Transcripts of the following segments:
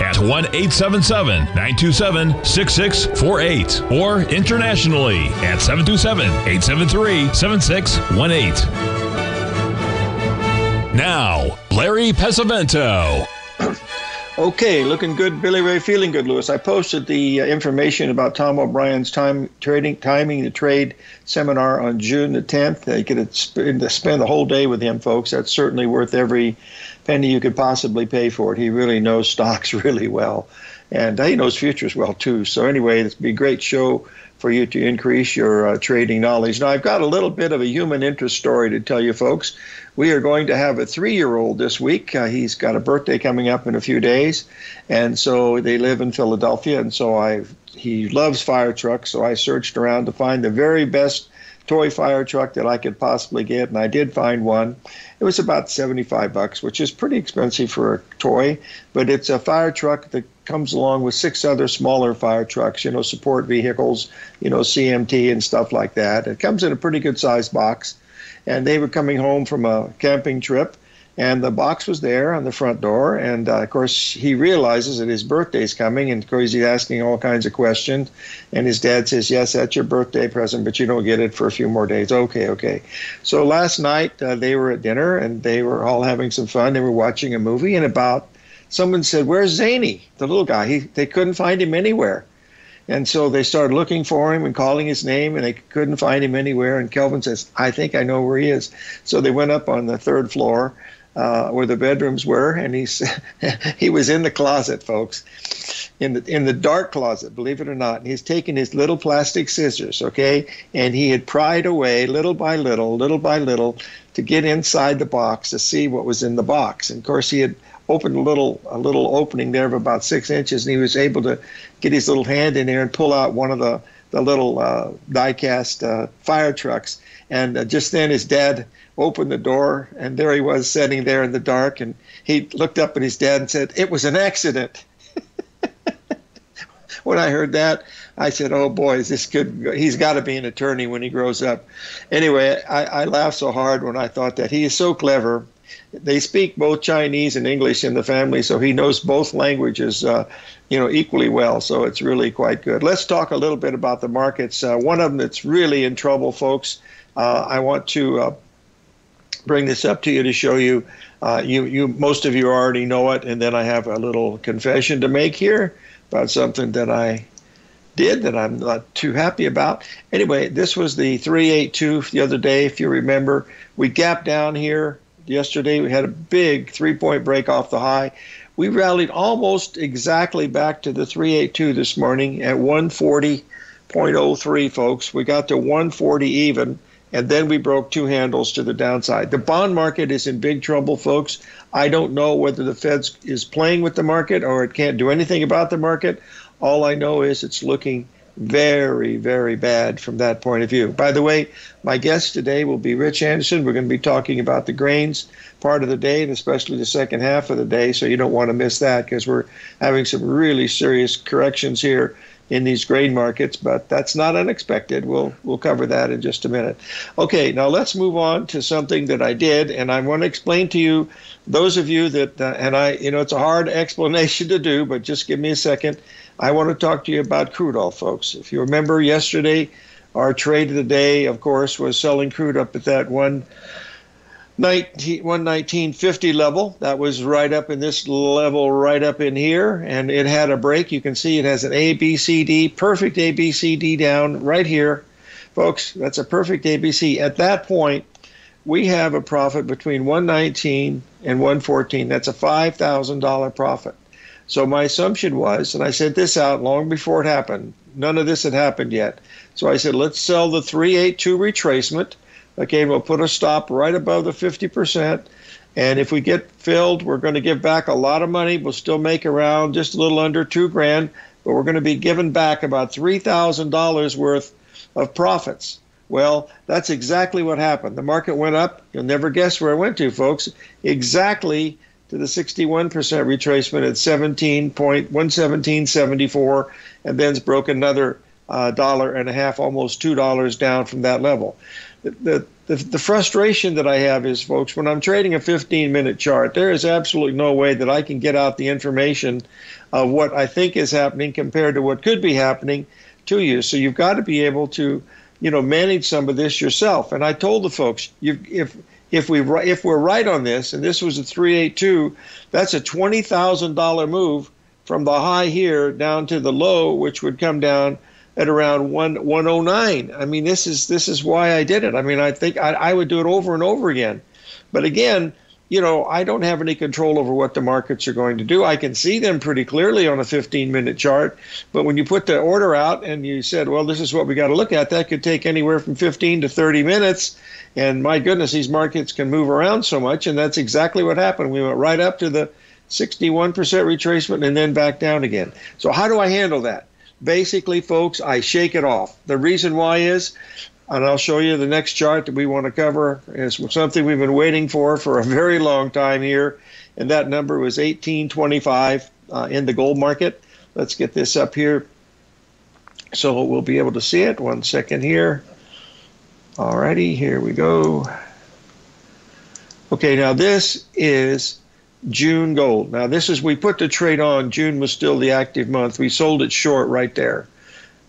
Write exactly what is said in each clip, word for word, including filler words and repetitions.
at one eight seven seven, nine two seven, six six four eight or internationally at seven two seven, eight seven three, seven six one eight. Now, Larry Pesavento. Okay, looking good, Billy Ray, feeling good, Lewis. I posted the uh, information about Tom O'Brien's time trading, timing the trade seminar on June the tenth. Uh, you could sp spend the whole day with him, folks. That's certainly worth every penny you could possibly pay for it. He really knows stocks really well, and he knows futures well too. So anyway, this would be a great show for you to increase your uh, trading knowledge. Now, I've got a little bit of a human interest story to tell you, folks. We are going to have a three-year-old this week. Uh, he's got a birthday coming up in a few days, and so they live in Philadelphia, and so I he loves fire trucks, so I searched around to find the very best toy fire truck that I could possibly get, and I did find one. It was about seventy-five bucks, which is pretty expensive for a toy, but it's a fire truck that comes along with six other smaller fire trucks, you know, support vehicles, you know, C M T and stuff like that. It comes in a pretty good sized box, and they were coming home from a camping trip, and the box was there on the front door, and uh, of course he realizes that his birthday's coming, and of course he's asking all kinds of questions, and his dad says, yes, that's your birthday present, but you don't get it for a few more days. Okay, okay. So last night uh, they were at dinner, and they were all having some fun. They were watching a movie, and about someone said, where's Zany, the little guy? He, they couldn't find him anywhere. And so they started looking for him and calling his name, and they couldn't find him anywhere. And Kelvin says, I think I know where he is. So they went up on the third floor uh, where the bedrooms were, and he, he was in the closet, folks, in the, in the dark closet, believe it or not. And he's taken his little plastic scissors, okay, and he had pried away little by little, little by little, to get inside the box to see what was in the box. And, of course, he had opened a little a little opening there of about six inches, and he was able to get his little hand in there and pull out one of the, the little uh, die-cast uh, fire trucks. And uh, just then his dad opened the door, and there he was sitting there in the dark, and he looked up at his dad and said, it was an accident. When I heard that, I said, oh, boy, is this good? He's got to be an attorney when he grows up. Anyway, I, I laughed so hard when I thought that. He is so clever. They speak both Chinese and English in the family, so he knows both languages uh, you know, equally well, so it's really quite good. Let's talk a little bit about the markets. Uh, one of them that's really in trouble, folks, uh, I want to uh, bring this up to you to show you. Uh, you, you. Most of you already know it, and then I have a little confession to make here about something that I did that I'm not too happy about. Anyway, this was the three eighty-two the other day, if you remember. We gapped down here. Yesterday, we had a big three-point break off the high. We rallied almost exactly back to the three eighty-two this morning at one forty point oh three, folks. We got to one forty even, and then we broke two handles to the downside. The bond market is in big trouble, folks. I don't know whether the Fed is playing with the market or it can't do anything about the market. All I know is it's looking very, very bad from that point of view. By the way, my guest today will be Rich Anderson. We're going to be talking about the grains part of the day, and especially the second half of the day, so you don't want to miss that, because we're having some really serious corrections here in these grain markets, but that's not unexpected. We'll we'll cover that in just a minute. Okay, now let's move on to something that I did, and I want to explain to you, those of you that, uh, and I, you know, it's a hard explanation to do, but just give me a second. I want to talk to you about crude oil, folks. If you remember yesterday, our trade of the day, of course, was selling crude up at that one. nineteen fifty level. That was right up in this level, right up in here, and it had a break. You can see it has an A B C D, perfect A B C D down right here. Folks, that's a perfect A B C. At that point, we have a profit between one nineteen and one fourteen. That's a five thousand dollar profit. So my assumption was, and I said this out long before it happened, none of this had happened yet. So I said, let's sell the three eighty-two retracement. Okay, we'll put a stop right above the fifty percent, and if we get filled, we're going to give back a lot of money. We'll still make around just a little under two grand, but we're going to be giving back about three thousand dollars worth of profits. Well, that's exactly what happened. The market went up. You'll never guess where it went to, folks. Exactly to the sixty-one percent retracement at seventeen point one seventeen seventy-four, and then's broke another uh, dollar and a half, almost two dollars down from that level. The, the, the, the frustration that I have is, folks, when I'm trading a fifteen minute chart, there is absolutely no way that I can get out the information of what I think is happening compared to what could be happening to you. So you've got to be able to, you know, manage some of this yourself. And I told the folks, you, if if we if we're right on this, and this was a three eighty-two, that's a twenty thousand dollar move from the high here down to the low, which would come down at around one one oh nine. I mean, this is this is why I did it. I mean, I think I, I would do it over and over again. But again, you know, I don't have any control over what the markets are going to do. I can see them pretty clearly on a fifteen minute chart. But when you put the order out and you said, well, this is what we got to look at, that could take anywhere from fifteen to thirty minutes. And my goodness, these markets can move around so much. And that's exactly what happened. We went right up to the sixty-one percent retracement and then back down again. So how do I handle that? Basically, folks, I shake it off. The reason why is, and I'll show you the next chart that we want to cover, is something we've been waiting for for a very long time here. And that number was eighteen twenty-five uh, in the gold market. Let's get this up here so we'll be able to see it. One second here. All righty, here we go. Okay, now this is June gold. Now this is, we put the trade on. June was still the active month. We sold it short right there.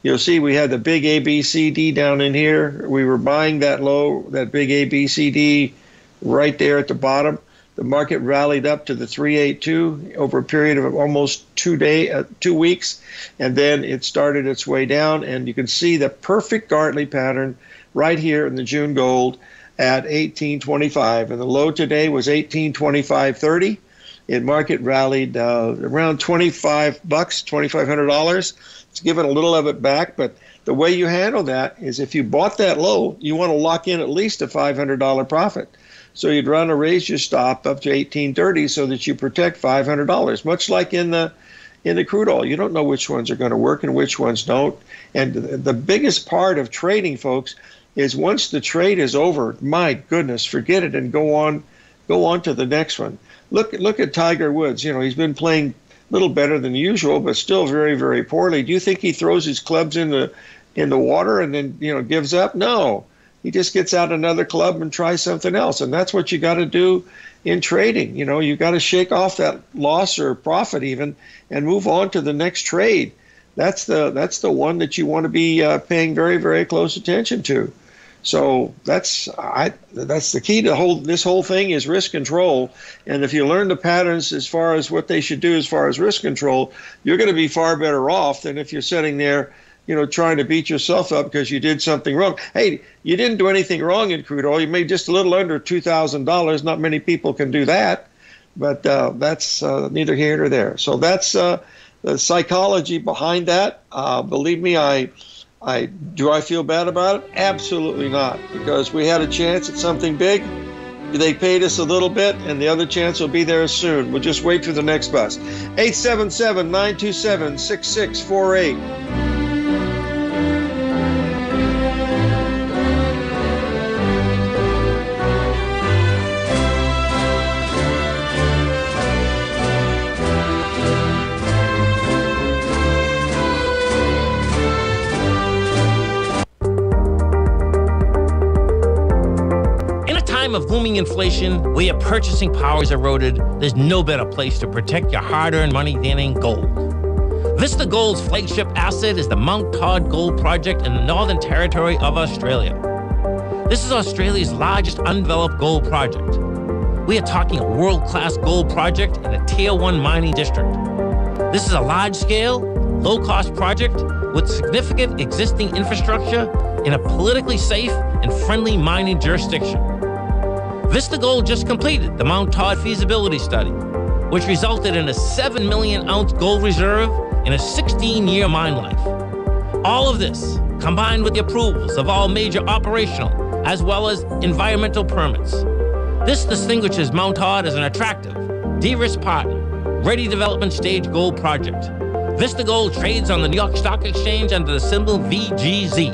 You'll see we had the big A B C D down in here. We were buying that low, that big A B C D right there at the bottom. The market rallied up to the three eighty-two over a period of almost two day, uh, two weeks, and then it started its way down. And you can see the perfect Gartley pattern right here in the June gold at eighteen twenty-five. And the low today was eighteen twenty-five thirty. It market rallied uh, around twenty-five bucks, twenty-five hundred dollars. It's given a little of it back, but the way you handle that is if you bought that low, you want to lock in at least a five hundred dollar profit. So you'd run a raise your stop up to eighteen thirty so that you protect five hundred dollars, much like in the in the crude oil. You don't know which ones are going to work and which ones don't. And the biggest part of trading, folks, is once the trade is over, my goodness, forget it and go on go on to the next one. Look look at Tiger Woods. You know, he's been playing little better than usual, but still very, very poorly. Do you think he throws his clubs in the in the water and then, you know, gives up? No, he just gets out another club and tries something else. And that's what you got to do in trading. You know, you got to shake off that loss or profit even and move on to the next trade. That's the that's the one that you want to be uh, paying very, very close attention to. So that's I that's the key to whole, this whole thing is risk control. And if you learn the patterns as far as what they should do as far as risk control, you're going to be far better off than if you're sitting there, you know, trying to beat yourself up because you did something wrong. Hey, you didn't do anything wrong in crude oil. You made just a little under two thousand dollars. Not many people can do that, but uh, that's uh, neither here nor there. So that's uh, the psychology behind that. Uh, believe me, I... I, do I feel bad about it? Absolutely not, because we had a chance at something big. They paid us a little bit, and the other chance will be there soon. We'll just wait for the next bus. eight seven seven, nine two seven, six six four eight. Of booming inflation, where your purchasing power is eroded, there's no better place to protect your hard-earned money than in gold. Vista Gold's flagship asset is the Mount Todd Gold Project in the Northern Territory of Australia. This is Australia's largest undeveloped gold project. We are talking a world-class gold project in a Tier one mining district. This is a large-scale, low-cost project with significant existing infrastructure in a politically safe and friendly mining jurisdiction. Vista Gold just completed the Mount Todd feasibility study, which resulted in a seven million ounce gold reserve and a sixteen year mine life. All of this, combined with the approvals of all major operational as well as environmental permits. This distinguishes Mount Todd as an attractive, de-risk partner, ready development stage gold project. Vista Gold trades on the New York Stock Exchange under the symbol V G Z.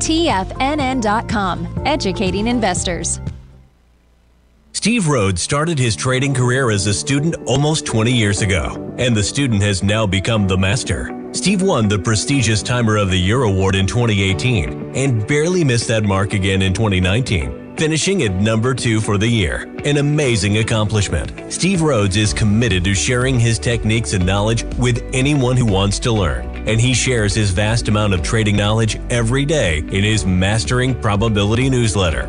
T F N N dot com, educating investors. Steve Rhodes started his trading career as a student almost twenty years ago, and the student has now become the master. Steve won the prestigious Timer of the Year award in twenty eighteen and barely missed that mark again in twenty nineteen, finishing at number two for the year. An amazing accomplishment. Steve Rhodes is committed to sharing his techniques and knowledge with anyone who wants to learn, and he shares his vast amount of trading knowledge every day in his Mastering Probability newsletter.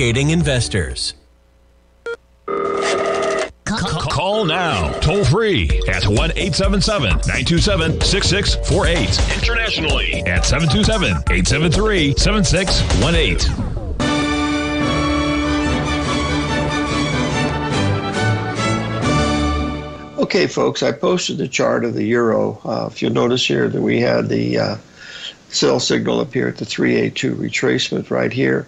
investors. Call now, toll free at one eight seven seven, nine two seven, six six four eight. Internationally at seven two seven, eight seven three, seven six one eight. Okay, folks, I posted the chart of the euro. Uh, if you'll notice here that we had the uh, sell signal up here at the three eighty-two retracement right here.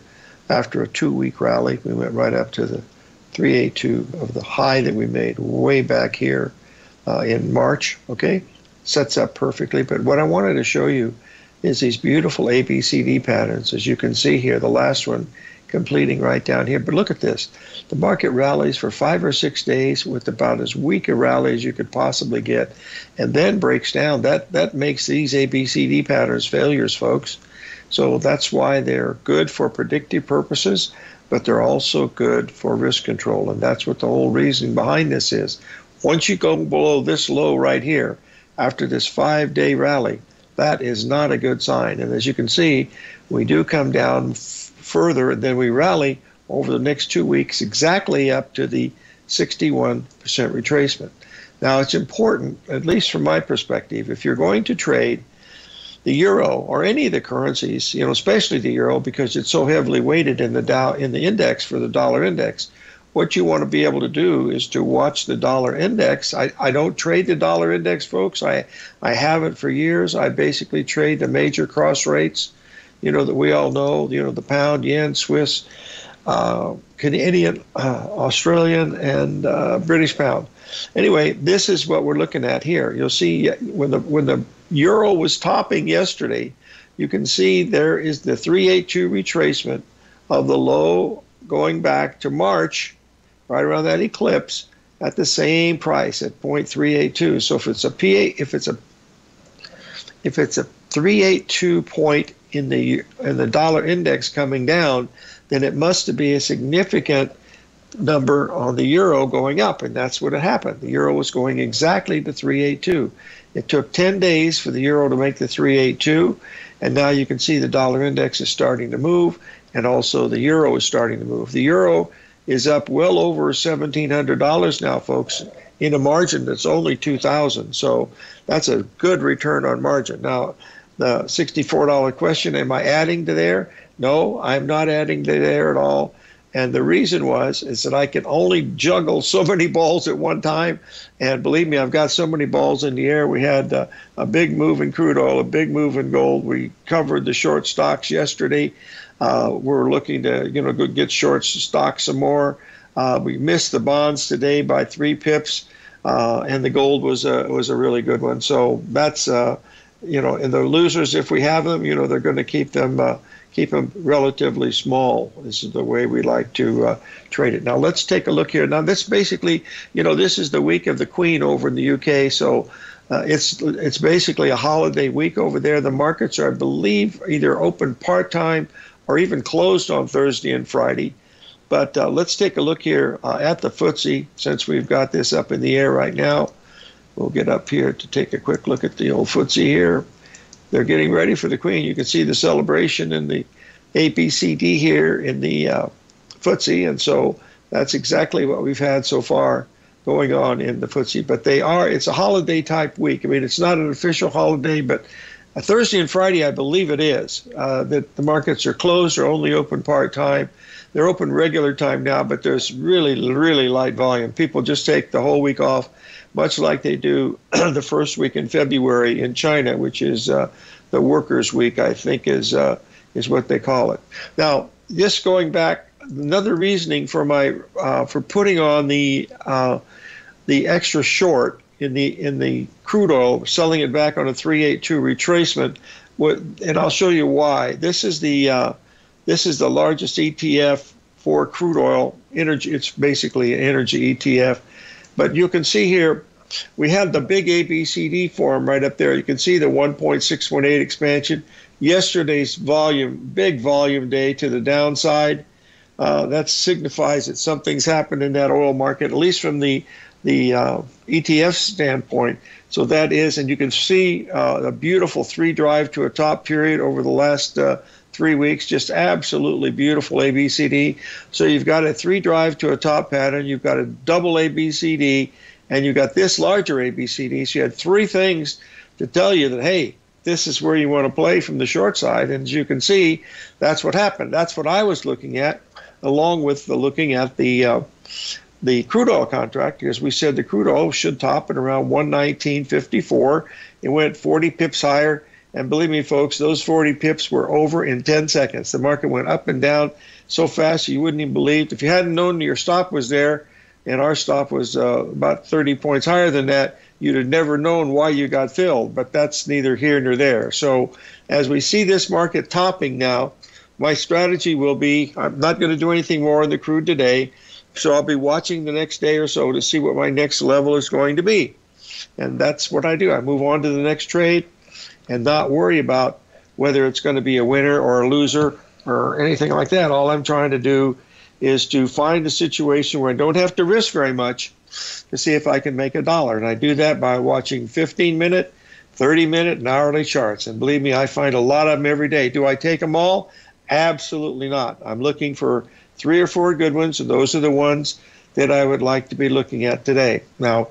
After a two-week rally, we went right up to the three eighty-two of the high that we made way back here uh, in March, okay? Sets up perfectly. But what I wanted to show you is these beautiful A B C D patterns. As you can see here, the last one completing right down here. But look at this. The market rallies for five or six days with about as weak a rally as you could possibly get, and then breaks down. That, that makes these A B C D patterns failures, folks. So that's why they're good for predictive purposes, but they're also good for risk control. And that's what the whole reason behind this is. Once you go below this low right here, after this five-day rally, that is not a good sign. And as you can see, we do come down f further, and then we rally over the next two weeks exactly up to the sixty-one percent retracement. Now, it's important, at least from my perspective, if you're going to trade the euro or any of the currencies, you know, especially the euro, because it's so heavily weighted in the Dow, in the index for the dollar index. What you want to be able to do is to watch the dollar index. I, I don't trade the dollar index, folks. I, I haven't for years. I basically trade the major cross rates, you know, that we all know, you know, the pound, yen, Swiss, uh, Canadian, uh, Australian, and uh, British pound. Anyway, this is what we're looking at here. You'll see when the when the euro was topping yesterday, you can see there is the three eighty-two retracement of the low going back to March, right around that eclipse, at the same price at zero point three eight two. So if it's a P A, if it's a if it's a three eighty-two point in the in the dollar index coming down, then it must be a significant number on the euro going up, and that's what had happened. The euro was going exactly to three eighty-two. It took ten days for the euro to make the three eighty-two, and now you can see the dollar index is starting to move, and also the euro is starting to move. The euro is up well over seventeen hundred dollars now, folks, in a margin that's only two thousand. So that's a good return on margin. Now, the sixty-four dollar question, am I adding to there? No, I'm not adding to there at all. And the reason was is that I can only juggle so many balls at one time. And believe me, I've got so many balls in the air. We had uh, a big move in crude oil, a big move in gold. We covered the short stocks yesterday. Uh, we're looking to, you know, go get short stocks some more. Uh, we missed the bonds today by three pips, uh, and the gold was a was a really good one. So that's uh, you know, and the losers, if we have them, you know, they're going to keep them uh, keep them relatively small. This is the way we like to uh, trade it. Now let's take a look here. Now this basically, you know, this is the week of the Queen over in the U K. So. Uh, it's it's basically a holiday week over there. The markets are, I believe, either open part-time or even closed on Thursday and Friday. But uh, let's take a look here uh, at the footsie, since we've got this up in the air right now. We'll get up here to take a quick look at the old footsie here. They're getting ready for the Queen. You can see the celebration in the A B C D here in the uh, footsie. And so that's exactly what we've had so far going on in the footsie. But they are, it's a holiday type week. I mean, it's not an official holiday, but a Thursday and Friday, I believe it is, uh, that the markets are closed or only open part-time. They're open regular time now, but there's really, really light volume. People just take the whole week off, much like they do the first week in February in China, which is uh, the Workers' Week, I think is, uh, is what they call it. Now, just going back, another reasoning for my uh, for putting on the uh, the extra short in the in the crude oil, selling it back on a three eighty-two retracement, and I'll show you why. This is the uh, this is the largest E T F for crude oil energy. It's basically an energy E T F, but you can see here we had the big A B C D form right up there. You can see the one point six one eight expansion, yesterday's volume, big volume day to the downside. Uh, that signifies that something's happened in that oil market, at least from the the uh, E T F standpoint. So that is, and you can see uh, a beautiful three drive to a top period over the last uh, three weeks, just absolutely beautiful A B C D. So you've got a three drive to a top pattern, you've got a double A B C D, and you've got this larger A B C D. So you had three things to tell you that, hey, this is where you want to play from the short side. And as you can see, that's what happened. That's what I was looking at, along with the looking at the uh, the crude oil contract, because we said the crude oil should top at around one nineteen fifty-four. It went forty pips higher, and believe me, folks, those forty pips were over in ten seconds. The market went up and down so fast you wouldn't even believe. If you hadn't known your stop was there, and our stop was uh, about thirty points higher than that, you'd have never known why you got filled, but that's neither here nor there. So as we see this market topping now, my strategy will be, I'm not going to do anything more on the crude today, so I'll be watching the next day or so to see what my next level is going to be. And that's what I do. I move on to the next trade and not worry about whether it's going to be a winner or a loser or anything like that. All I'm trying to do is to find a situation where I don't have to risk very much to see if I can make a dollar. And I do that by watching fifteen minute, thirty minute, and hourly charts. And believe me, I find a lot of them every day. Do I take them all? Absolutely not. I'm looking for three or four good ones, and those are the ones that I would like to be looking at today. Now,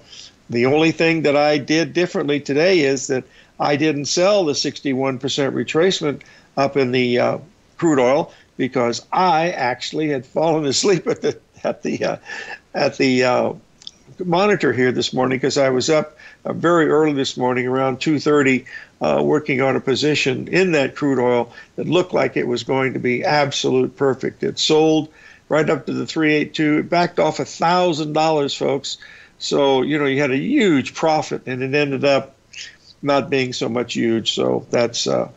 the only thing that I did differently today is that I didn't sell the sixty-one percent retracement up in the uh, crude oil, because I actually had fallen asleep at the at the uh, at the uh, monitor here this morning, because I was up uh, very early this morning around two thirty. Uh, working on a position in that crude oil that looked like it was going to be absolute perfect. It sold right up to the three eighty-two. It backed off one thousand dollars, folks. So, you know, you had a huge profit, and it ended up not being so much huge. So that's uh,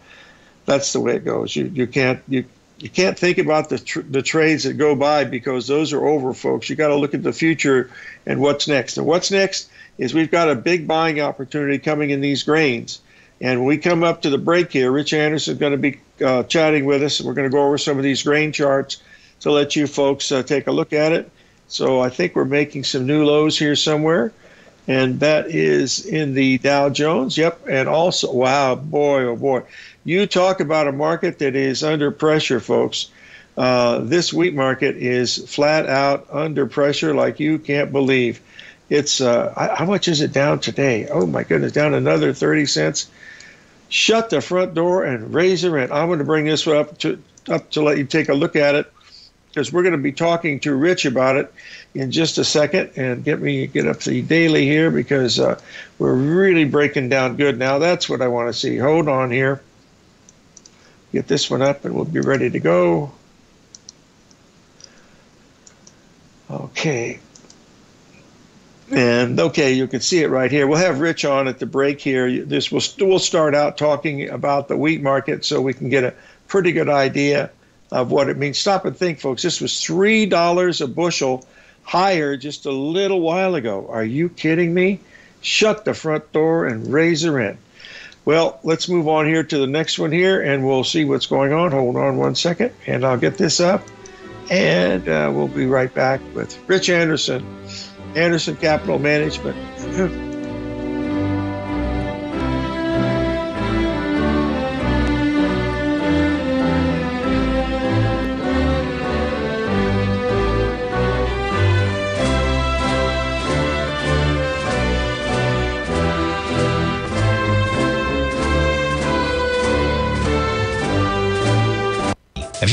that's the way it goes. You you can't you you can't think about the tr the trades that go by, because those are over, folks. You got to look at the future and what's next. And what's next is we've got a big buying opportunity coming in these grains. And when we come up to the break here, Rich Anderson is going to be uh, chatting with us. And we're going to go over some of these grain charts to let you folks uh, take a look at it. So I think we're making some new lows here somewhere. And that is in the Dow Jones. Yep. And also, wow, boy, oh, boy. You talk about a market that is under pressure, folks. Uh, this wheat market is flat out under pressure like you can't believe. It's uh, how much is it down today? Oh, my goodness, down another thirty cents. Shut the front door and raise the rent. I'm going to bring this up to up to let you take a look at it, because we're going to be talking to Rich about it in just a second. And get me get up to the daily here, because uh, we're really breaking down good now. That's what I want to see. Hold on here. Get this one up and we'll be ready to go. Okay. And okay, you can see it right here. We'll have Rich on at the break here. This will we'll start out talking about the wheat market so we can get a pretty good idea of what it means. Stop and think, folks. This was three dollars a bushel higher just a little while ago. Are you kidding me? Shut the front door and raise her in. Well, let's move on here to the next one here, and we'll see what's going on. Hold on one second, and I'll get this up. And uh, we'll be right back with Rich Anderson, Anderson Capital Management. If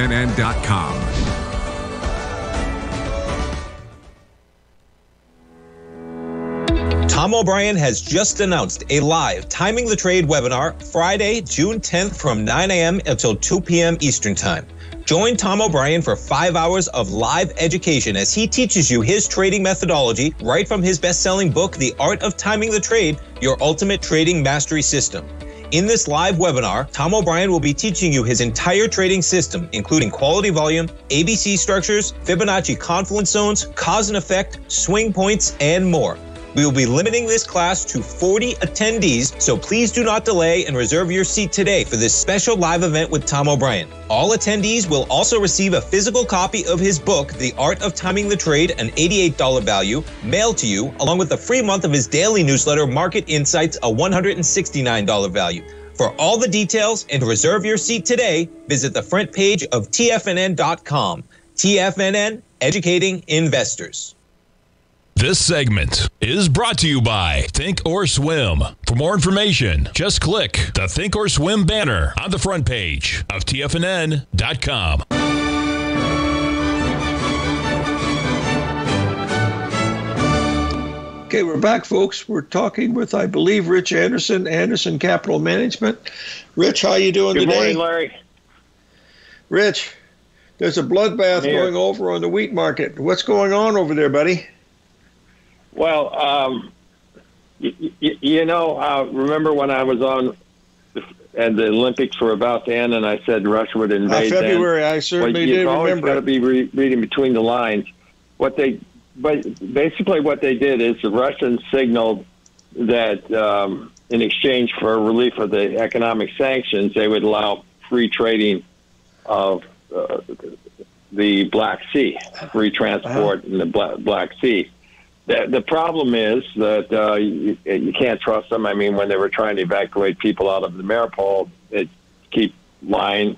N dot com. Tom O'Brien has just announced a live Timing the Trade webinar Friday, June tenth from nine a m until two p m Eastern Time. Join Tom O'Brien for five hours of live education as he teaches you his trading methodology right from his best-selling book, The Art of Timing the Trade, Your Ultimate Trading Mastery System. In this live webinar, Tom O'Brien will be teaching you his entire trading system, including quality volume, A B C structures, Fibonacci confluence zones, cause and effect, swing points, and more. We will be limiting this class to forty attendees, so please do not delay and reserve your seat today for this special live event with Tom O'Brien. All attendees will also receive a physical copy of his book, The Art of Timing the Trade, an eighty-eight dollar value, mailed to you, along with a free month of his daily newsletter, Market Insights, a one hundred sixty-nine dollar value. For all the details and to reserve your seat today, visit the front page of T F N N dot com. T F N N, educating investors. This segment is brought to you by Think or Swim. For more information, just click the Think or Swim banner on the front page of T F N N dot com. Okay, we're back, folks. We're talking with, I believe, Rich Anderson, Anderson Capital Management. Rich, how you doing Good today? Good morning, Larry. Rich, there's a bloodbath going over on the wheat market. What's going on over there, buddy? Well, um, you, you know, uh, remember when I was on and the Olympics were about to end, and I said Russia would invade uh, February. Them. I certainly well, do remember. You've always got to be re reading between the lines. What they, but basically, what they did is the Russians signaled that um, in exchange for relief of the economic sanctions, they would allow free trading of uh, the Black Sea, free transport wow. in the Black, Black Sea. The problem is that uh, you, you can't trust them. I mean, when they were trying to evacuate people out of the Mariupol, they keep lying.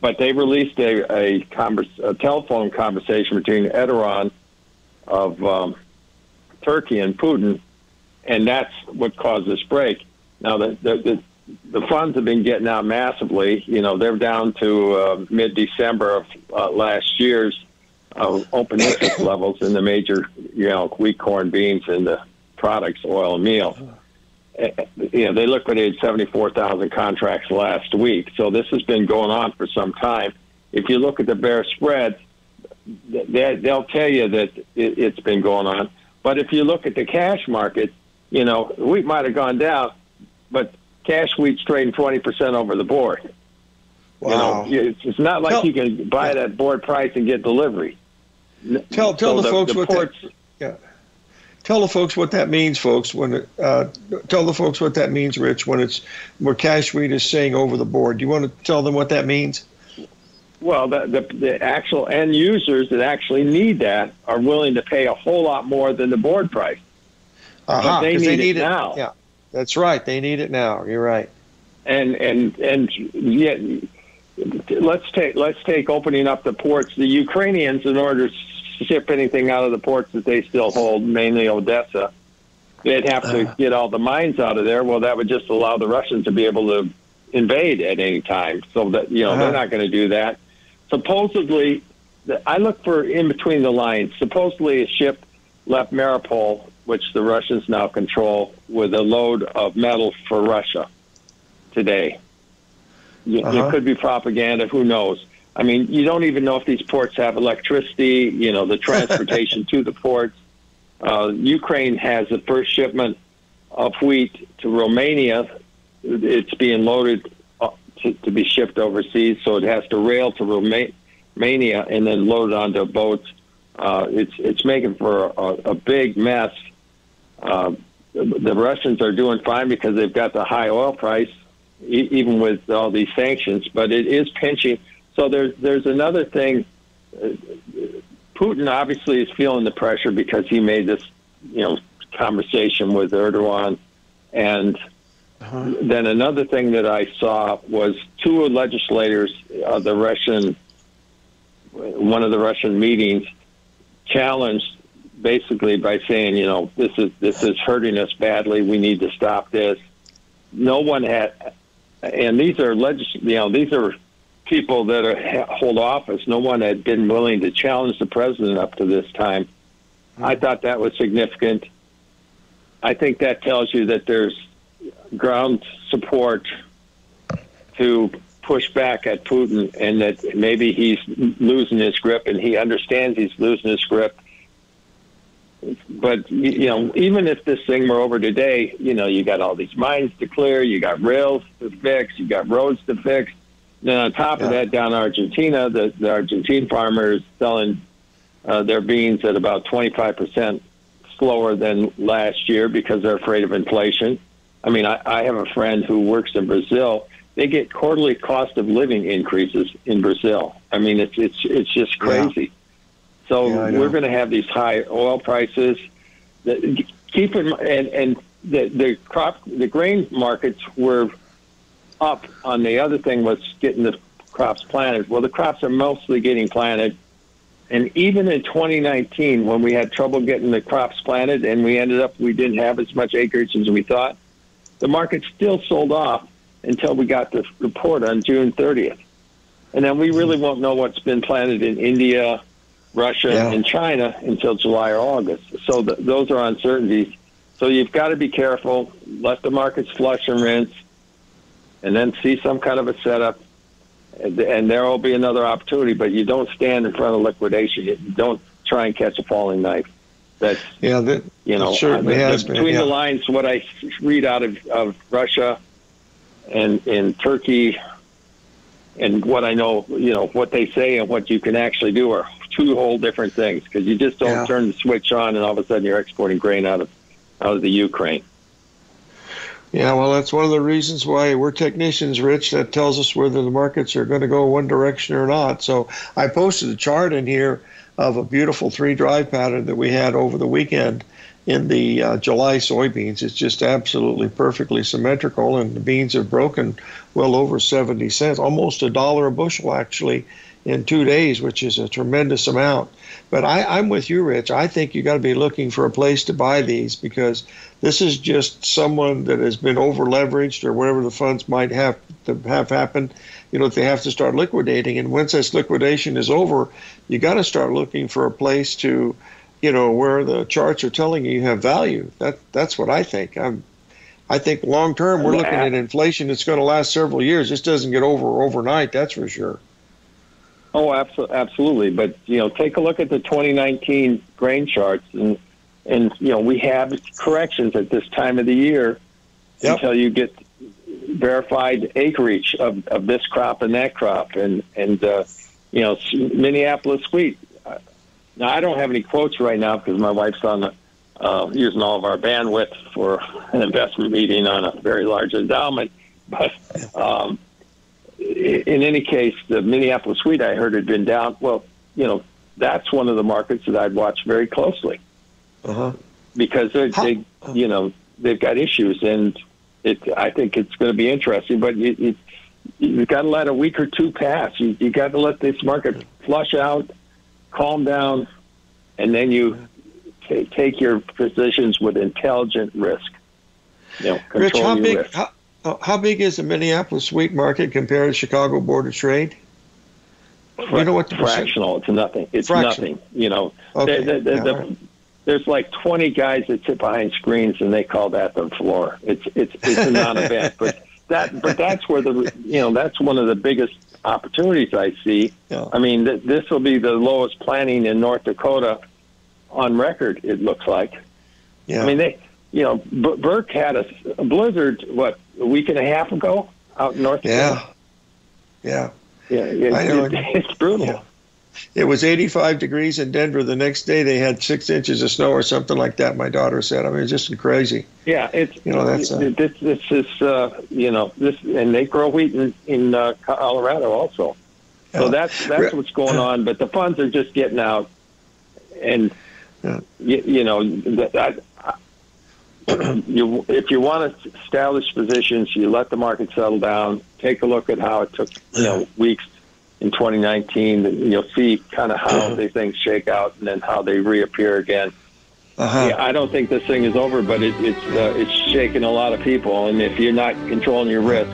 But they released a a, converse, a telephone conversation between Erdogan of um, Turkey and Putin, and that's what caused this break. Now, the, the, the, the funds have been getting out massively. You know, they're down to uh, mid-December of uh, last year's uh, open interest levels in the major, you know, wheat, corn, beans, and the products, oil, and meal. You know, they liquidated seventy-four thousand contracts last week. So this has been going on for some time. If you look at the bear spread, they'll tell you that it's been going on. But if you look at the cash market, you know, wheat might have gone down, but cash wheat's trading twenty percent over the board. Wow. You know, it's not like tell, you can buy it at board price and get delivery. Tell, tell so the, the folks the what ports, that, yeah. Tell the folks what that means, folks. When uh, tell the folks what that means, Rich. When it's where cash wheat is saying over the board. Do you want to tell them what that means? Well, the, the the actual end users that actually need that are willing to pay a whole lot more than the board price. Uh-huh, but they need, they need it, it now. Yeah, that's right. They need it now. You're right. And and and yet, let's take let's take opening up the ports. The Ukrainians, in order to ship anything out of the ports that they still hold, mainly Odessa, they'd have to get all the mines out of there. Well, that would just allow the Russians to be able to invade at any time. So that, you know, uh-huh. They're not going to do that. Supposedly, I look for in between the lines. Supposedly, a ship left Mariupol, which the Russians now control, with a load of metal for Russia today. Uh-huh. It could be propaganda. Who knows? I mean, you don't even know if these ports have electricity, you know, the transportation to the ports. Uh, Ukraine has the first shipment of wheat to Romania. It's being loaded to, to be shipped overseas, so it has to rail to Roma- Romania and then loaded onto boats. Uh, it's it's making for a, a big mess. Uh, the Russians are doing fine because they've got the high oil price, e- even with all these sanctions, but it is pinching. So there's, there's another thing. Putin obviously is feeling the pressure because he made this, you know, conversation with Erdogan. And uh-huh. Then another thing that I saw was two legislators of the Russian, one of the Russian meetings, challenged basically by saying, you know, this is this is hurting us badly. We need to stop this. No one had, and these are legis, you know, these are. people that are, hold office. No one had been willing to challenge the president up to this time. I thought that was significant. I think that tells you that there's ground support to push back at Putin and that maybe he's losing his grip, and he understands he's losing his grip. But, you know, even if this thing were over today, you know, you got all these mines to clear, you got rails to fix, you got roads to fix. Then on top of that, down in Argentina, the, the Argentine farmers selling uh, their beans at about twenty-five percent slower than last year because they're afraid of inflation. I mean, I, I have a friend who works in Brazil. They get quarterly cost of living increases in Brazil. I mean, it's it's it's just crazy. Yeah. So yeah, we're going to have these high oil prices. That, keep in mind, and, and the, the crop, the grain markets were up on the other thing was getting the crops planted. Well, the crops are mostly getting planted, and even in twenty nineteen, when we had trouble getting the crops planted, and we ended up we didn't have as much acreage as we thought, the market still sold off until we got the report on June thirtieth, and then we really won't know what's been planted in India, Russia, yeah. and China until July or August. So th- those are uncertainties. So you've got to be careful. Let the markets flush and rinse. And then see some kind of a setup, and, and there will be another opportunity. But you don't stand in front of liquidation. You don't try and catch a falling knife. That's yeah, that, you know, certainly has been, between yeah. the lines. What I read out of, of Russia and in Turkey, and what I know, you know, what they say and what you can actually do are two whole different things. Because you just don't yeah. turn the switch on, and all of a sudden you're exporting grain out of out of the Ukraine. Yeah, well, that's one of the reasons why we're technicians, Rich. That tells us whether the markets are going to go one direction or not. So I posted a chart in here of a beautiful three-drive pattern that we had over the weekend in the uh, July soybeans. It's just absolutely perfectly symmetrical, and the beans have broken well over seventy cents, almost a dollar a bushel, actually, in two days, which is a tremendous amount. But I, I'm with you, Rich. I think you got to be looking for a place to buy these because This is just someone that has been over-leveraged or whatever the funds might have to have happened, you know, they have to start liquidating. And once this liquidation is over, you got to start looking for a place to, you know, where the charts are telling you you have value. That That's what I think. I'm, I think long-term we're looking at inflation that's going to last several years. This doesn't get over overnight, that's for sure. Oh, absolutely. But, you know, take a look at the twenty nineteen grain charts. And, and you know, we have corrections at this time of the year yep. until you get verified acreage of, of this crop and that crop. And, and uh, you know, Minneapolis wheat. Now, I don't have any quotes right now because my wife's on the, uh, using all of our bandwidth for an investment meeting on a very large endowment. But um, in any case, the Minneapolis wheat I heard had been down. Well, you know, that's one of the markets that I'd watch very closely uh-huh. because they, they, you know, they've got issues, and it. I think it's going to be interesting. But it, it, you've got to let a week or two pass. You you got to let this market flush out, calm down, and then you t- take your positions with intelligent risk. You know, Rich, how big? Risk. How- How big is the Minneapolis wheat market compared to Chicago Board of Trade? Fra- you know what the fractional. Percent? It's nothing. It's fractional. Nothing. You know, okay. the, the, the, yeah, the, right. There's like twenty guys that sit behind screens, and they call that the floor. It's it's it's a non-event. but that but that's where the you know that's one of the biggest opportunities I see. Yeah. I mean, th- this will be the lowest planting in North Dakota on record. It looks like. Yeah. I mean they. You know, B- Burke had a, a blizzard, what, a week and a half ago out in North Dakota? Yeah. Yeah. Yeah. It, I know. It, it's brutal. Yeah. It was eighty-five degrees in Denver. The next day they had six inches of snow or something like that, my daughter said. I mean, it's just crazy. Yeah. It's, you know, that's. Uh, this, this is, uh, you know, this, and they grow wheat in, in uh, Colorado also. Yeah. So that's, that's what's going on. But the funds are just getting out. And, yeah. you, you know, I. I You, if you want to establish positions, you let the market settle down. Take a look at how it took, you know, weeks in twenty nineteen. And you'll see kind of how uh-huh. these things shake out, and then how they reappear again. Uh-huh. Yeah, I don't think this thing is over, but it, it's uh, it's shaking a lot of people. And if you're not controlling your risk,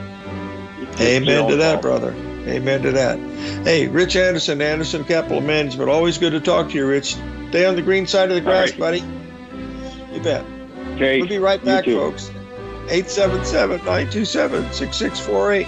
amen to that, brother. Amen to that. Hey, Rich Anderson, Anderson Capital Management. Always good to talk to you, Rich. Stay on the green side of the grass, buddy. You bet. Okay. We'll be right back, folks. eight seven seven, nine two seven, six six four eight.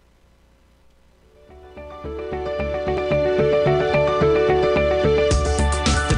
The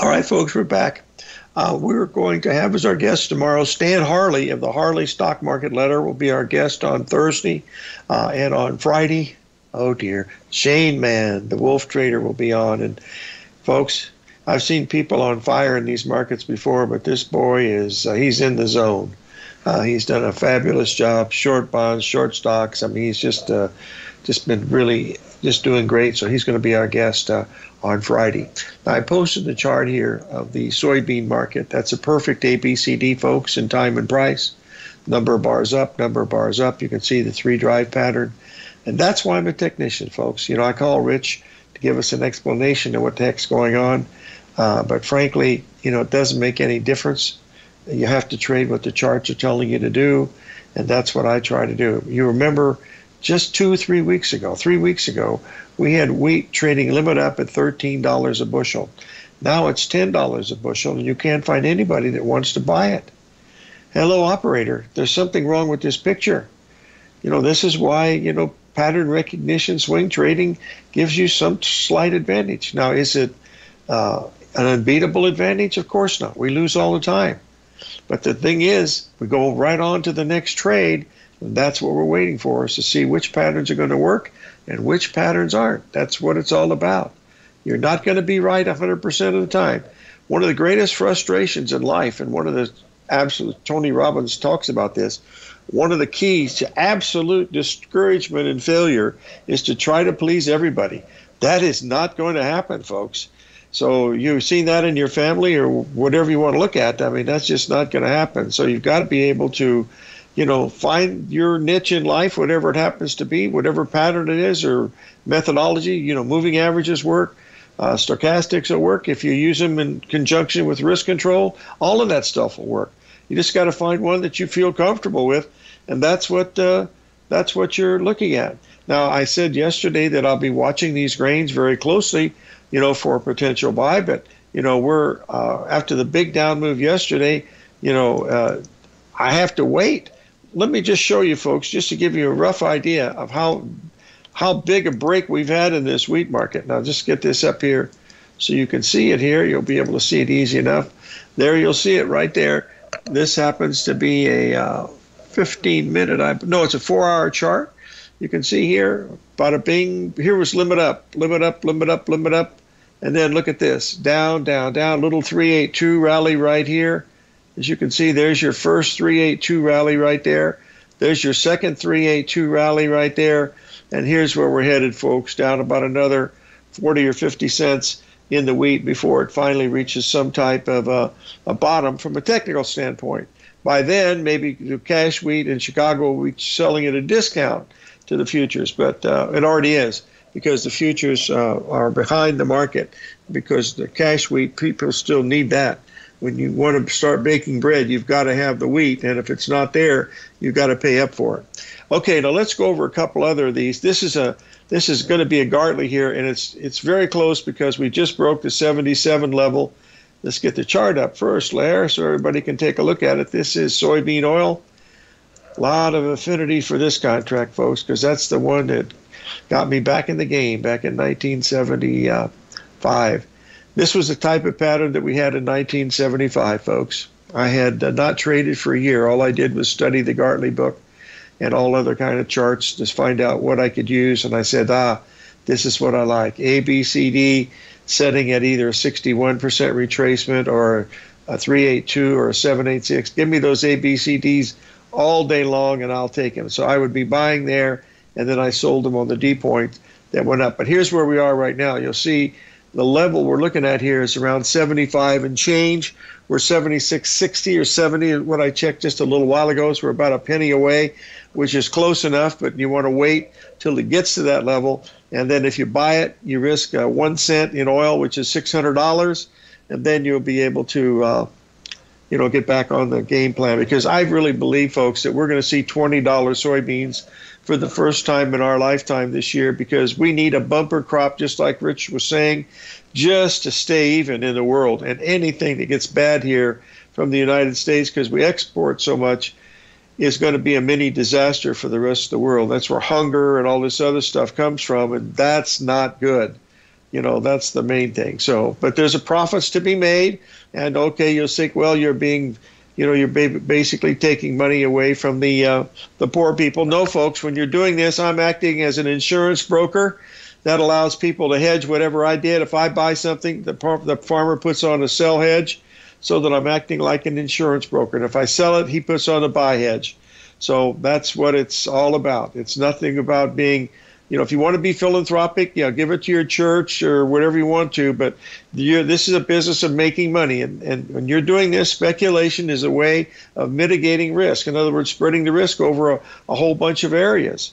All right, folks, we're back. Uh, we're going to have as our guest tomorrow, Stan Harley of the Harley Stock Market Letter will be our guest on Thursday. Uh, and on Friday, oh dear, Shane Mann, the Wolf Trader, will be on. And folks, I've seen people on fire in these markets before, but this boy is, uh, he's in the zone. Uh, he's done a fabulous job, short bonds, short stocks. I mean, he's just, uh, just been really just doing great. So he's going to be our guest uh, on Friday. Now, I posted the chart here of the soybean market. That's a perfect A B C D, folks, in time and price. Number of bars up, number of bars up. You can see the three drive pattern. And that's why I'm a technician, folks. You know, I call Rich to give us an explanation of what the heck's going on. Uh, but frankly, you know, it doesn't make any difference. You have to trade what the charts are telling you to do. And that's what I try to do. You remember just two, three weeks ago, three weeks ago, we had wheat trading limit up at thirteen dollars a bushel. Now it's ten dollars a bushel, and you can't find anybody that wants to buy it. Hello, operator. There's something wrong with this picture. You know, this is why, you know, pattern recognition, swing trading gives you some slight advantage. Now, is it uh, an unbeatable advantage? Of course not. We lose all the time. But the thing is, we go right on to the next trade, and that's what we're waiting for, is to see which patterns are going to work and which patterns aren't. That's what it's all about. You're not going to be right one hundred percent of the time. One of the greatest frustrations in life, and one of the absolute, Tony Robbins talks about this, one of the keys to absolute discouragement and failure is to try to please everybody. That is not going to happen, folks. So you've seen that in your family or whatever you want to look at. I mean, that's just not going to happen. So you've got to be able to, you know, find your niche in life, whatever it happens to be, whatever pattern it is or methodology. You know, moving averages work. Uh, stochastics will work. If you use them in conjunction with risk control, all of that stuff will work. You just got to find one that you feel comfortable with. And that's what uh, that's what you're looking at. Now, I said yesterday that I'll be watching these grains very closely, you know, for a potential buy. But, you know, we're uh, after the big down move yesterday, you know, uh, I have to wait. Let me just show you, folks, just to give you a rough idea of how how big a break we've had in this wheat market. Now, just get this up here so you can see it here. You'll be able to see it easy enough. There, you'll see it right there. This happens to be a fifteen-minute, uh, no, it's a four-hour chart. You can see here, bada bing, here was limit up, limit up, limit up, limit up. And then look at this, down, down, down, little three eighty-two rally right here. As you can see, there's your first three eighty-two rally right there. There's your second three eighty-two rally right there. And here's where we're headed, folks, down about another forty or fifty cents in the wheat before it finally reaches some type of a, a bottom from a technical standpoint. By then, maybe the cash wheat in Chicago will be selling at a discount to the futures, but uh, it already is, because the futures uh, are behind the market, because the cash wheat, people still need that. When you want to start baking bread, you've got to have the wheat, and if it's not there, you've got to pay up for it. Okay, now let's go over a couple other of these. This is a this is going to be a Gartley here, and it's it's very close because we just broke the seventy-seven level. Let's get the chart up first, Larry, so everybody can take a look at it. This is soybean oil. A lot of affinity for this contract, folks, because that's the one that got me back in the game back in nineteen seventy-five. This was the type of pattern that we had in nineteen seventy-five, folks. I had uh, not traded for a year. All I did was study the Gartley book and all other kind of charts to find out what I could use. And I said, ah, this is what I like. A B C D setting at either a sixty-one percent retracement or a three eighty-two or a seven eighty-six. Give me those A B C Ds all day long and I'll take them. So I would be buying there, and then I sold them on the D point that went up. But here's where we are right now. You'll see the level we're looking at here is around seventy-five and change. We're seventy-six sixty or seventy, what I checked just a little while ago, so we're about a penny away, which is close enough, but you want to wait till it gets to that level. And then if you buy it, you risk uh, one cent in oil, which is six hundred dollars, and then you'll be able to uh, you know, get back on the game plan. Because I really believe, folks, that we're going to see twenty dollar soybeans for the first time in our lifetime this year, because we need a bumper crop, just like Rich was saying, just to stay even in the world. And anything that gets bad here from the United States, because we export so much, is going to be a mini disaster for the rest of the world. That's where hunger and all this other stuff comes from, and that's not good. You know, that's the main thing. So, but there's a profits to be made, and okay, you'll think, well, you're being... You know, you're basically taking money away from the uh, the poor people. No, folks, when you're doing this, I'm acting as an insurance broker. That allows people to hedge whatever I did. If I buy something, the, par the farmer puts on a sell hedge, so that I'm acting like an insurance broker. And if I sell it, he puts on a buy hedge. So that's what it's all about. It's nothing about being, you know, if you want to be philanthropic, yeah, give it to your church or whatever you want to. But you're, this is a business of making money. And, and when you're doing this, speculation is a way of mitigating risk. In other words, spreading the risk over a, a whole bunch of areas.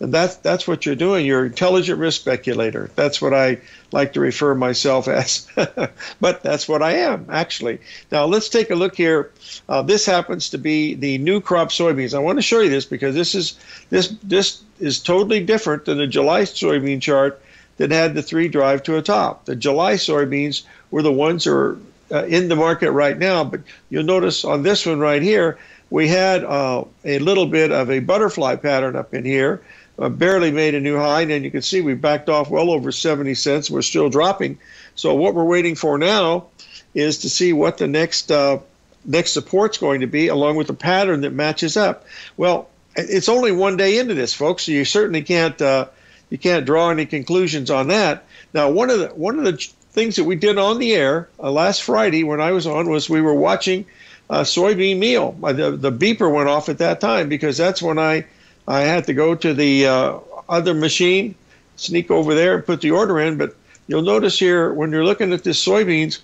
And that's, that's what you're doing. You're an intelligent risk speculator. That's what I like to refer myself as. But that's what I am, actually. Now, let's take a look here. Uh, this happens to be the new crop soybeans. I want to show you this because this is this this is totally different than the July soybean chart that had the three drive to a top. The July soybeans were the ones that are uh, in the market right now. But you'll notice on this one right here, we had uh, a little bit of a butterfly pattern up in here. Uh, barely made a new high, and then you can see we backed off well over seventy cents. We're still dropping. So what we're waiting for now is to see what the next uh, next support's going to be, along with the pattern that matches up. Well, it's only one day into this, folks, so you certainly can't uh, you can't draw any conclusions on that. Now, one of the one of the things that we did on the air uh, last Friday when I was on was we were watching uh, soybean meal. The, the beeper went off at that time because that's when I. I had to go to the uh, other machine, sneak over there and put the order in. But you'll notice here, when you're looking at this soybeans,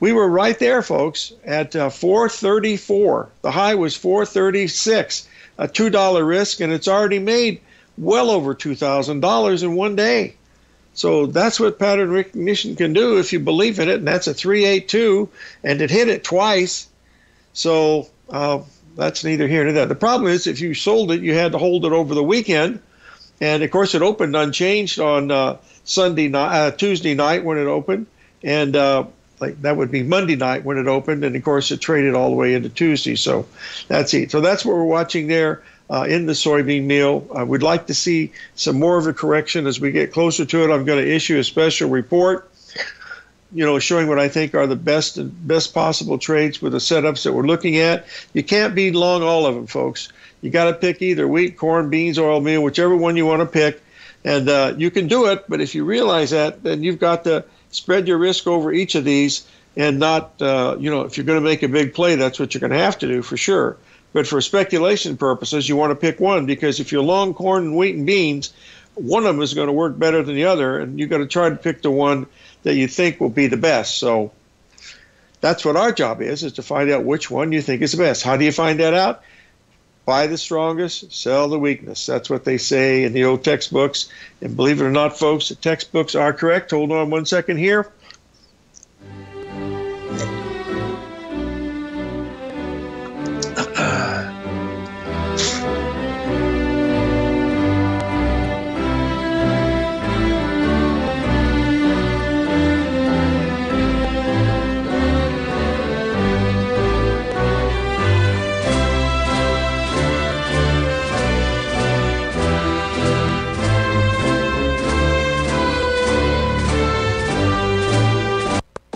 we were right there, folks, at uh, four thirty-four. The high was four thirty-six, a two dollar risk, and it's already made well over two thousand dollars in one day. So that's what pattern recognition can do if you believe in it, and that's a three eighty-two, and it hit it twice. So... Uh, That's neither here nor there. The problem is if you sold it, you had to hold it over the weekend. And, of course, it opened unchanged on uh, Sunday night, uh, Tuesday night when it opened. And uh, like that would be Monday night when it opened. And, of course, it traded all the way into Tuesday. So that's it. So that's what we're watching there uh, in the soybean meal. Uh, we'd like to see some more of a correction as we get closer to it. I'm going to issue a special report, you know, showing what I think are the best and best possible trades with the setups that we're looking at. You can't be long all of them, folks. You got to pick either wheat, corn, beans, oil meal, whichever one you want to pick. And uh, you can do it, but if you realize that, then you've got to spread your risk over each of these and not, uh, you know, if you're going to make a big play, that's what you're going to have to do for sure. But for speculation purposes, you want to pick one, because if you're long corn and wheat and beans, one of them is going to work better than the other, and you've got to try to pick the one that you think will be the best. So that's what our job is, is to find out which one you think is the best. How do you find that out? Buy the strongest, sell the weakness. That's what they say in the old textbooks. And believe it or not, folks, the textbooks are correct. Hold on one second here.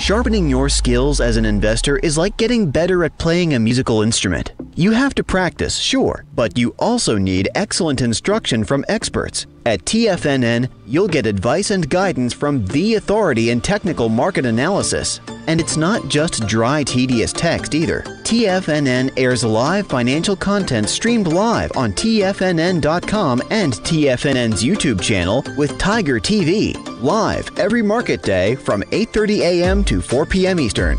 Sharpening your skills as an investor is like getting better at playing a musical instrument. You have to practice, sure, but you also need excellent instruction from experts. At T F N N, you'll get advice and guidance from the authority in technical market analysis. And it's not just dry, tedious text either. T F N N airs live financial content streamed live on T F N N dot com and T F N N's YouTube channel with Tiger T V, live every market day from eight thirty a m to four p m Eastern.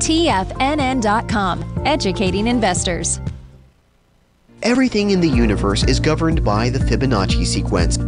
T F N N dot com, educating investors. Everything in the universe is governed by the Fibonacci sequence.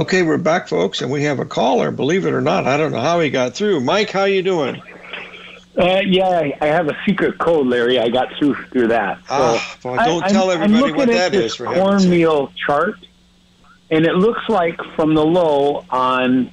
Okay, we're back, folks, and we have a caller. Believe it or not, I don't know how he got through. Mike, how you doing? Uh, yeah, I have a secret code, Larry. I got through through that. So ah, boy, don't I, tell I'm, everybody I'm what that is. For cornmeal chart, and it looks like from the low on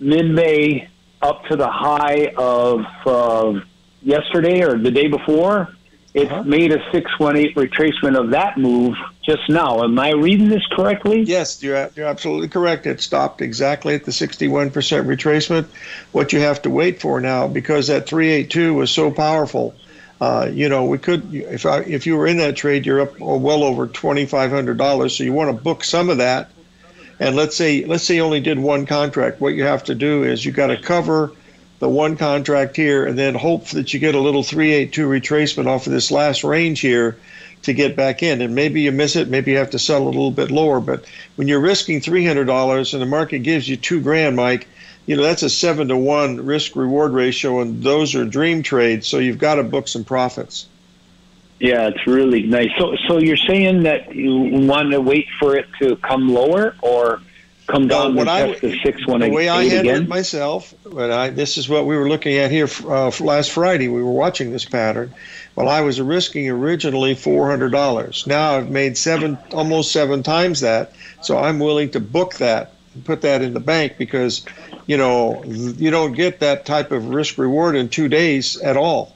mid-May up to the high of uh, yesterday or the day before, it's uh-huh. made a six one eight retracement of that move just now. Am I reading this correctly? Yes, you're, you're absolutely correct. It stopped exactly at the sixty-one percent retracement. What you have to wait for now, because that three eighty-two was so powerful, uh, you know, we could, if, I, if you were in that trade, you're up well over twenty-five hundred dollars, so you want to book some of that. And let's say, let's say you only did one contract. What you have to do is you got to cover the one contract here and then hope that you get a little three eighty-two retracement off of this last range here to get back in. And maybe you miss it, maybe you have to sell a little bit lower. But when you're risking three hundred dollars and the market gives you two grand, Mike, you know, that's a seven to one risk reward ratio, and those are dream trades. So you've got to book some profits. Yeah, it's really nice. So, so you're saying that you want to wait for it to come lower or come down and test the six one eight. The way I handled it myself, but I, this is what we were looking at here uh, last Friday. We were watching this pattern. Well, I was risking originally four hundred dollars. Now I've made seven, almost seven times that. So I'm willing to book that and put that in the bank because, you know, you don't get that type of risk reward in two days at all.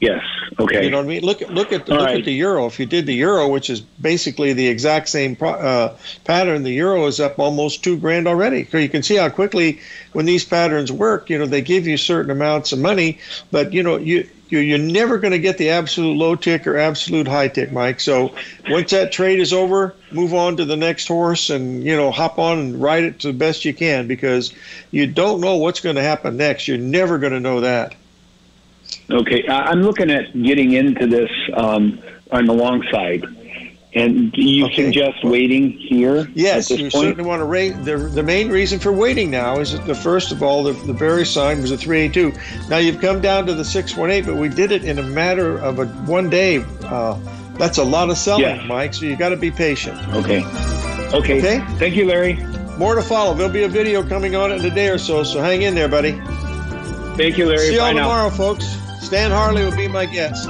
Yes. Okay. You know what I mean? Look, look at the, look right. at the euro. If you did the euro, which is basically the exact same uh, pattern, the euro is up almost two grand already. So you can see how quickly when these patterns work, you know, they give you certain amounts of money, but you know, you You're, you're never going to get the absolute low tick or absolute high tick, Mike. So once that trade is over, move on to the next horse and, you know, hop on and ride it to the best you can, because you don't know what's going to happen next. You're never going to know that. Okay. I'm looking at getting into this um, on the long side. And do you okay. suggest waiting here? Yes, at this you point? certainly want to rate. The, the main reason for waiting now is that, the first of all, the, the bearish sign was a three eighty-two. Now you've come down to the six eighteen, but we did it in a matter of a one day. Uh, that's a lot of selling, yes. Mike, so you got to be patient. Okay. okay. Okay. Thank you, Larry. More to follow. There'll be a video coming on in a day or so, so hang in there, buddy. Thank you, Larry. See you all tomorrow, folks. Stan Harley will be my guest.